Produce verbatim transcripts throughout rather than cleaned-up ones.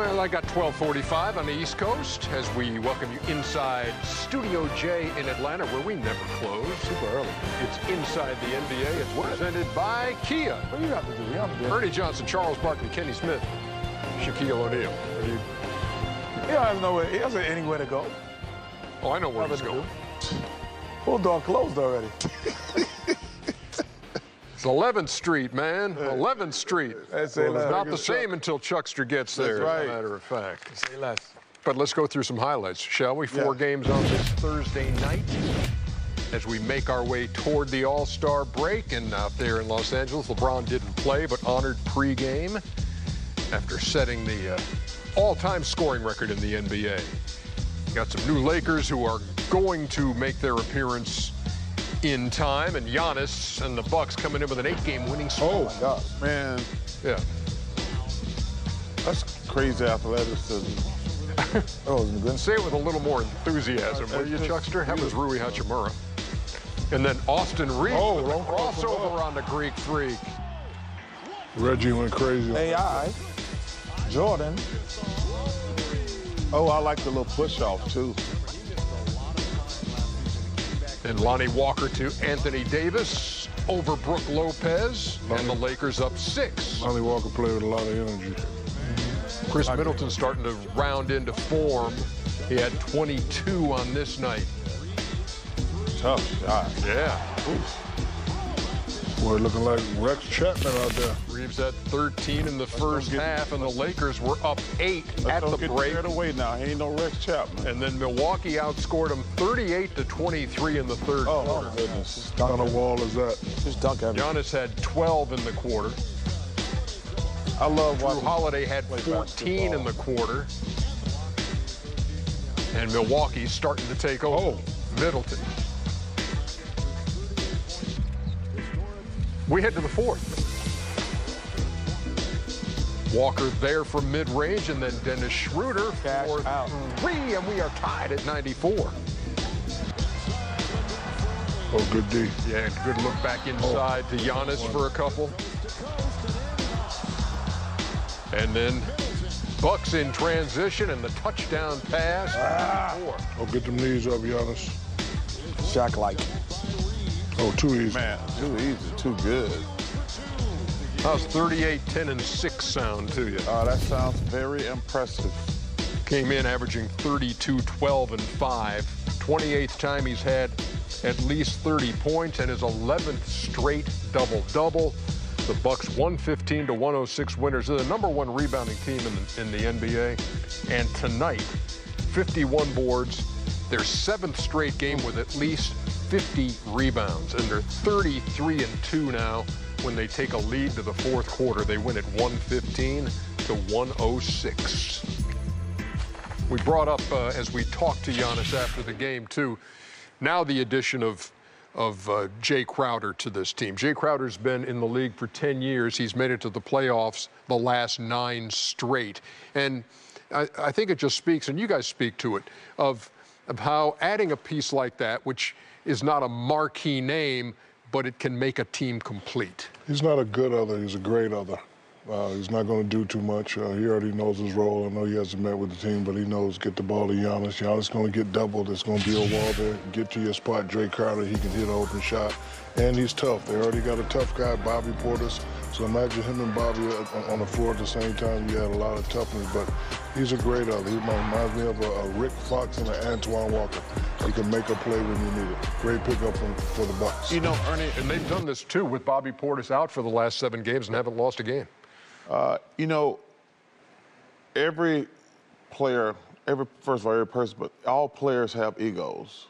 Well, I got twelve forty-five on the East Coast as we welcome you inside Studio J in Atlanta, where we never close. Super early. It's Inside the N B A. It's presented by Kia. What do you have to do? I'm good. Ernie Johnson, Charles Barkley, Kenny Smith, Shaquille O'Neal. What do you? He doesn't know where, he doesn't have anywhere to go. Oh, I know where he's going. Bulldog closed already. It's eleventh street, man. eleventh street. That's well, it's not the same Chuck. Until Chuckster gets there, that's right. As a matter of fact. Say less. But let's go through some highlights, shall we? Four yeah. games on this Thursday night as we make our way toward the All-Star break. And out there in Los Angeles, LeBron didn't play but honored pregame after setting the uh, all-time scoring record in the N B A. Got some new Lakers who are going to make their appearance in time, and Giannis and the Bucks coming in with an eight game winning streak. Oh my God, man! Yeah, that's crazy athleticism. That wasn't good. Say it with a little more enthusiasm, will you, Chuckster? That was Rui Hachimura, and then Austin Reed oh, with a crossover on the Greek Freak. Reggie went crazy. A I, Jordan. Oh, I like the little push off too. And Lonnie Walker to Anthony Davis over Brooke Lopez, Lonnie. And the Lakers up six. Lonnie Walker played with a lot of energy. Chris I Middleton agree. starting to round into form. He had twenty-two on this night. Tough shot. Yeah. Oof. Boy, looking like Rex Chapman out there. Reeves at thirteen in the Let's first get, half, and the Lakers were up eight Let's at the get break. Away now. He ain't no Rex Chapman. And then Milwaukee outscored them thirty-eight to twenty-three in the third oh, quarter. Oh, my goodness. What kind of wall is that? Just dunk at Giannis had twelve in the quarter. I love Drew watching. Drew Holiday had fourteen in the quarter. And Milwaukee's starting to take over. Oh. Middleton. We head to the fourth. Walker there from mid-range, and then Dennis Schroeder Cash for out. three, and we are tied at ninety-four. Oh, good D. Yeah, good look back inside oh. to Giannis for a couple. And then Bucks in transition, and the touchdown pass. Ah. Oh, get them knees up, Giannis. Shaq-like. Oh, too easy. Man, too easy, too good. How's thirty-eight, ten, and six sound to you? Oh, that sounds very impressive. Came in averaging thirty-two, twelve, and five. twenty-eighth time he's had at least thirty points, and his eleventh straight double-double. The Bucks one fifteen to one oh six winners. They're the number one rebounding team in the, in the N B A. And tonight, fifty-one boards, their seventh straight game with at least fifty rebounds. And they're thirty-three and two now. When they take a lead to the fourth quarter, they win it one fifteen to one oh six. We brought up, uh, as we talked to Giannis after the game, too, now the addition of, of uh, Jae Crowder to this team. Jae Crowder's been in the league for ten years. He's made it to the playoffs the last nine straight. And I, I think it just speaks, and you guys speak to it, of, of how adding a piece like that, which is not a marquee name, but it can make a team complete. He's not a good other, he's a great other. Uh, he's not going to do too much. Uh, he already knows his role. I know he hasn't met with the team, but he knows get the ball to Giannis. Giannis going to get doubled. It's going to be a wall there. Get to your spot, Jae Crowder. He can hit an open shot. And he's tough. They already got a tough guy, Bobby Portis. So imagine him and Bobby on the floor at the same time. You had a lot of toughness, but he's a great other. He reminds me of a, a Rick Fox and an Antoine Walker. He can make a play when you need it. Great pickup from, for the Bucks. You know, Ernie, and they've done this too with Bobby Portis out for the last seven games and haven't lost a game. Uh, you know, every player, every first of all, every person, but all players have egos.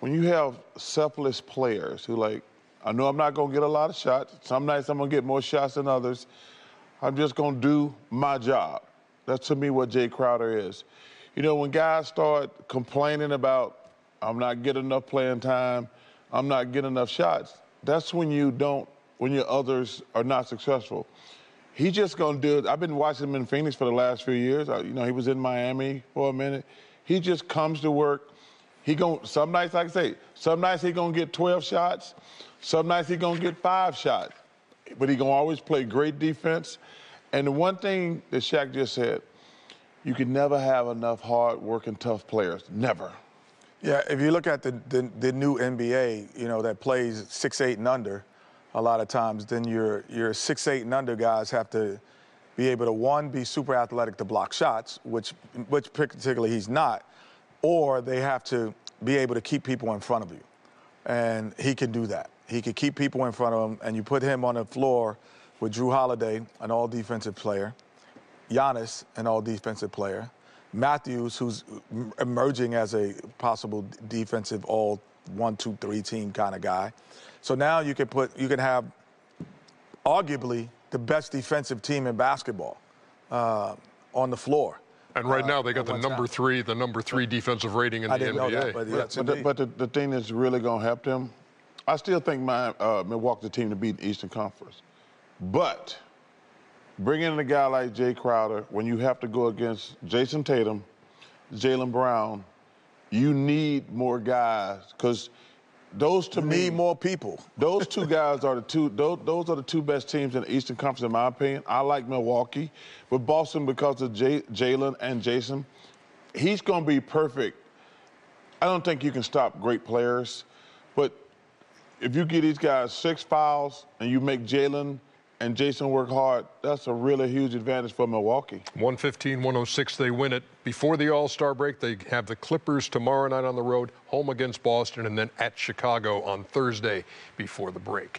When you have selfless players who like, I know I'm not going to get a lot of shots. Some nights I'm going to get more shots than others. I'm just going to do my job. That's, to me, what Jae Crowder is. You know, when guys start complaining about, I'm not getting enough playing time, I'm not getting enough shots, that's when you don't, when your others are not successful. He's just going to do it. I've been watching him in Phoenix for the last few years. I, you know, he was in Miami for a minute. He just comes to work. He gon' some nights, like I say, some nights he gonna get twelve shots, some nights he gonna get five shots, but he gonna always play great defense. And the one thing that Shaq just said, you can never have enough hard-working, tough players. Never. Yeah, if you look at the, the, the new N B A, you know, that plays six eight and under a lot of times, then your, your six eight and under guys have to be able to, one, be super athletic to block shots, which, which particularly he's not, or they have to be able to keep people in front of you. And he can do that. He can keep people in front of him, and you put him on the floor with Drew Holiday, an all-defensive player, Giannis, an all-defensive player, Matthews, who's emerging as a possible defensive all one, two, three team kind of guy. So now you can put, you can have arguably the best defensive team in basketball uh, on the floor. And right uh, now they got the number time. three, the number three defensive rating in I the didn't N B A. Know that, but, yeah, but, but, the, but the, the thing that's really going to help them, I still think my uh, Milwaukee team to beat the Eastern Conference, but bringing in a guy like Jae Crowder, when you have to go against Jayson Tatum, Jaylen Brown, you need more guys because those to you me need more people. Those two guys are the two. Those, those are the two best teams in the Eastern Conference, in my opinion. I like Milwaukee, but Boston, because of Jay, Jaylen and Jason, he's going to be perfect. I don't think you can stop great players, but if you give these guys six fouls and you make Jaylen and Jason work hard, that's a really huge advantage for Milwaukee. one fifteen, one oh six, they win it. Before the All-Star break, they have the Clippers tomorrow night on the road, home against Boston, and then at Chicago on Thursday before the break.